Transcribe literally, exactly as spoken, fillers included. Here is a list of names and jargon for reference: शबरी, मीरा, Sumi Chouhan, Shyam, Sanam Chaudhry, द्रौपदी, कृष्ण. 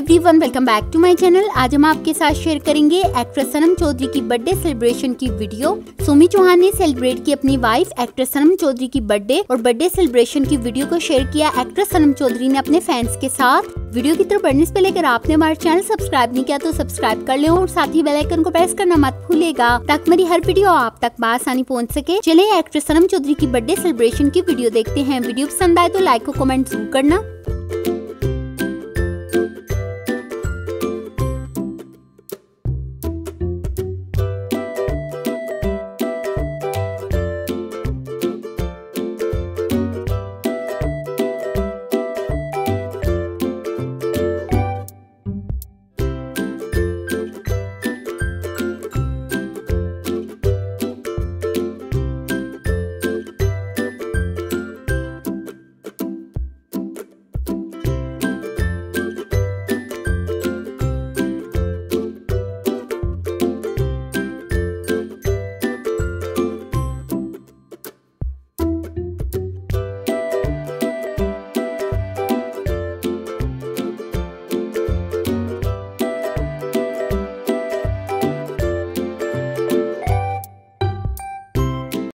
Everyone, welcome back to my channel. आज हम आपके साथ शेयर करेंगे एक्ट्रेस सनम चौधरी की बर्थडे सेलिब्रेशन की वीडियो। सुमी चौहान ने सेलिब्रेट की अपनी वाइफ एक्ट्रेस सनम चौधरी की बर्थडे और बर्थडे सेलिब्रेशन की वीडियो को शेयर किया एक्ट्रेस सनम चौधरी ने अपने फैंस के साथ। वीडियो की तरफ बढ़ने से पहले अगर आपने हमारे चैनल सब्सक्राइब नहीं किया तो सब्सक्राइब कर लें और साथ ही बेल आइकन को प्रेस करना मत भूलेगा ताकि मेरी हर वीडियो आप तक आसानी पहुंच सके। चलिए एक्ट्रेस सनम चौधरी की बर्थडे सेलिब्रेशन की वीडियो देखते हैं। वीडियो पसंद आए तो लाइक और कमेंट जरूर करना।